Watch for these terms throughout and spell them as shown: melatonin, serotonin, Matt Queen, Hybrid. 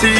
see. See.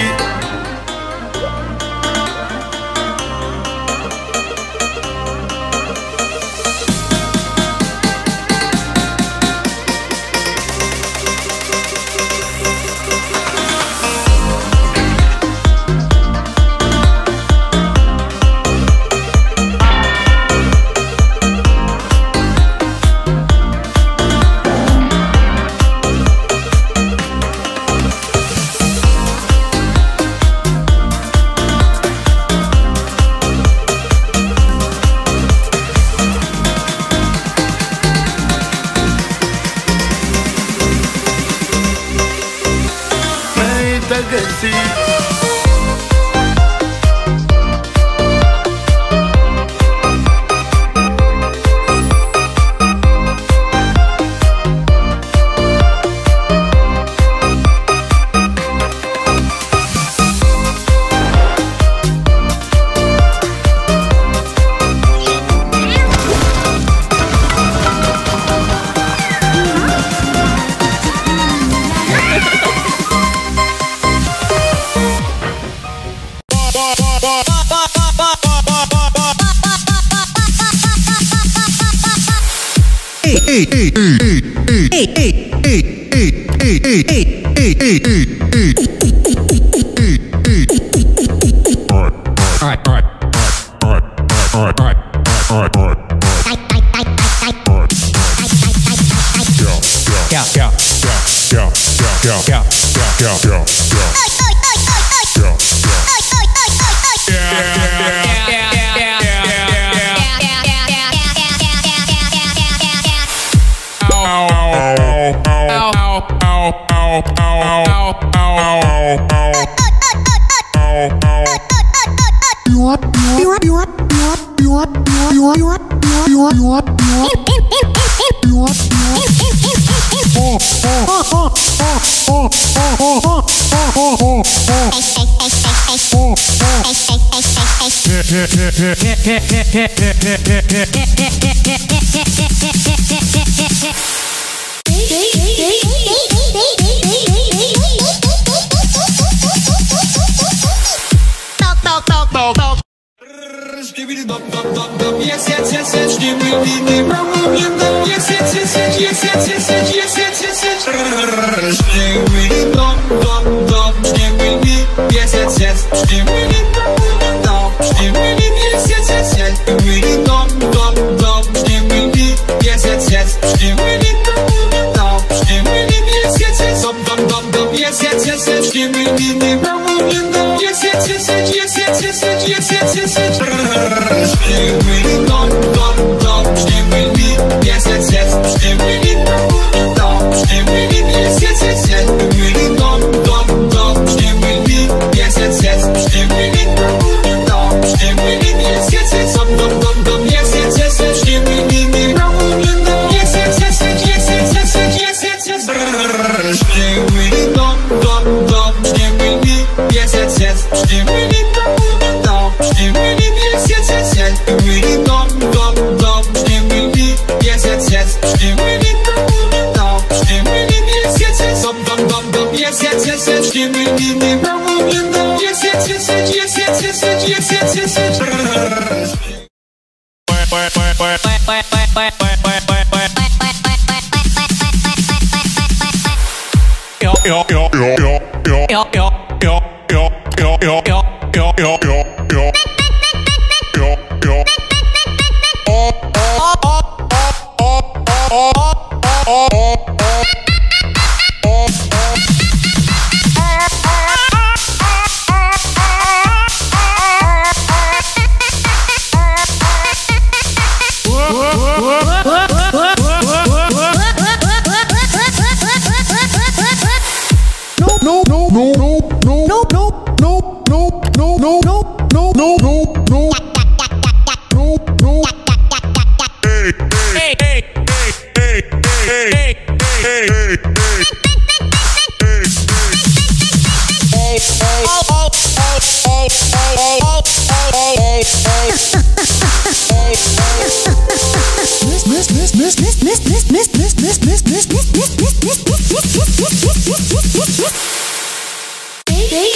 Hey,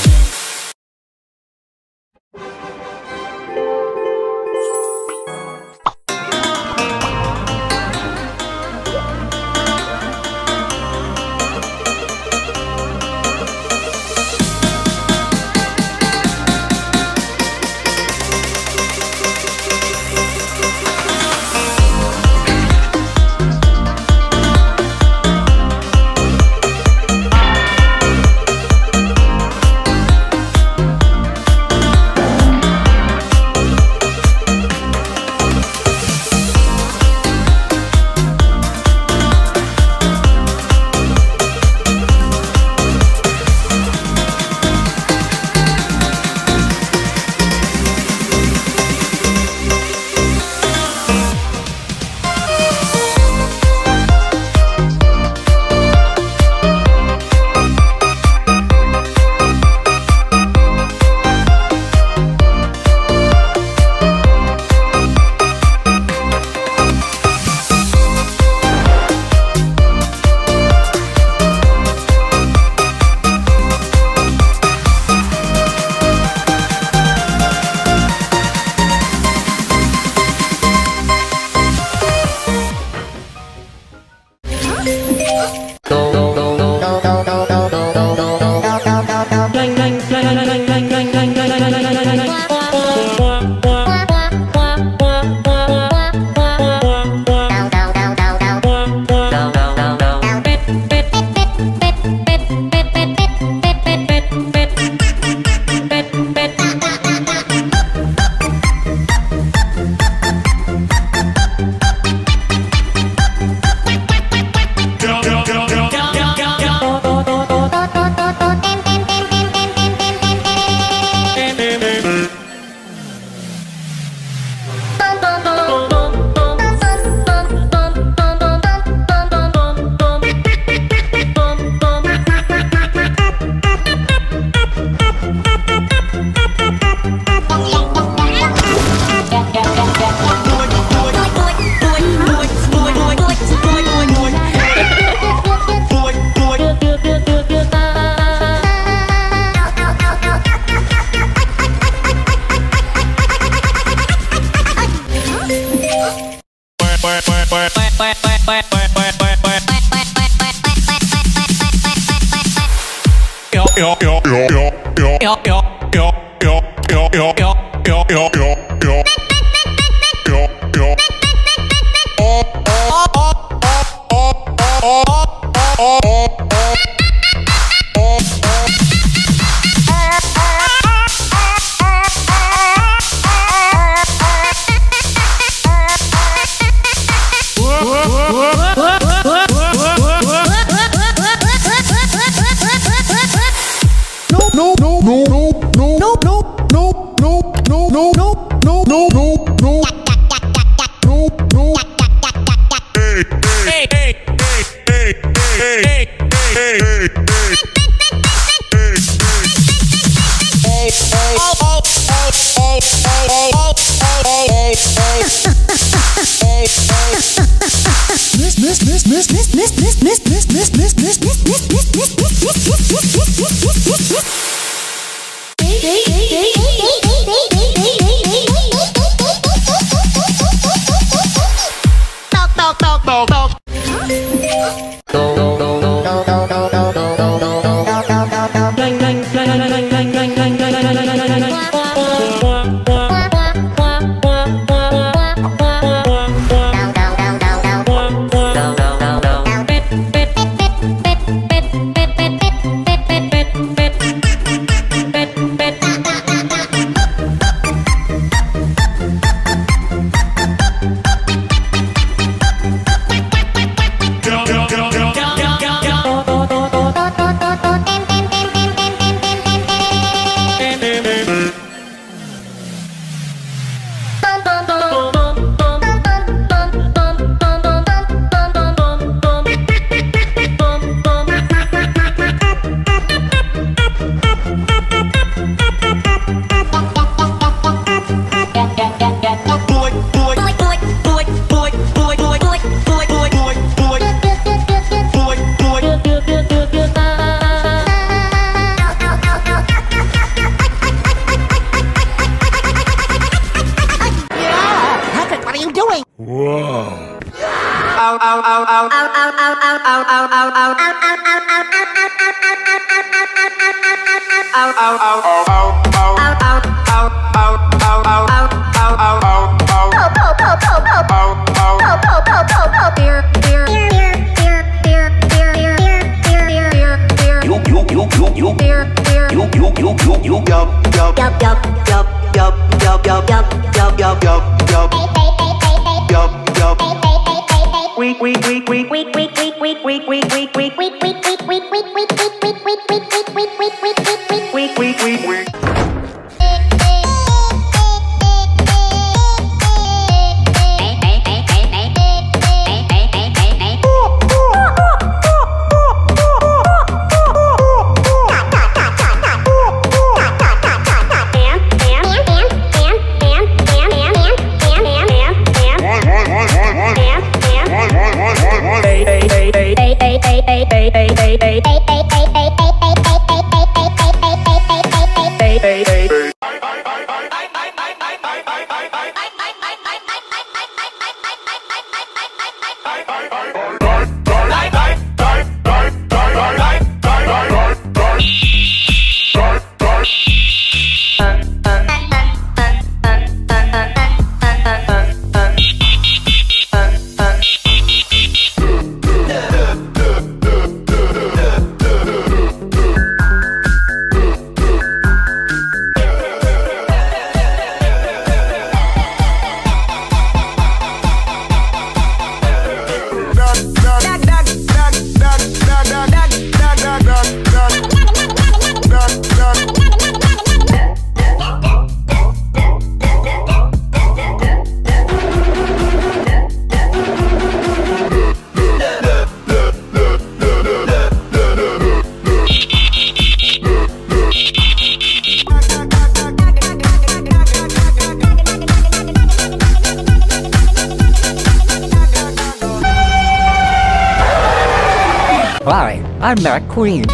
Hi, I'm Matt Queen.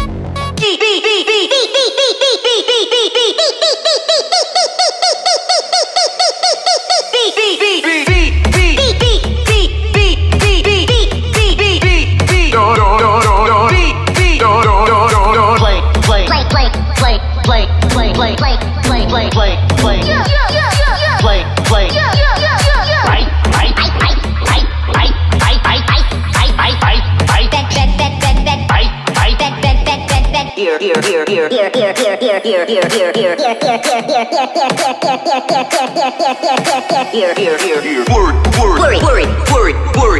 Here, word, word, word, word, word, word.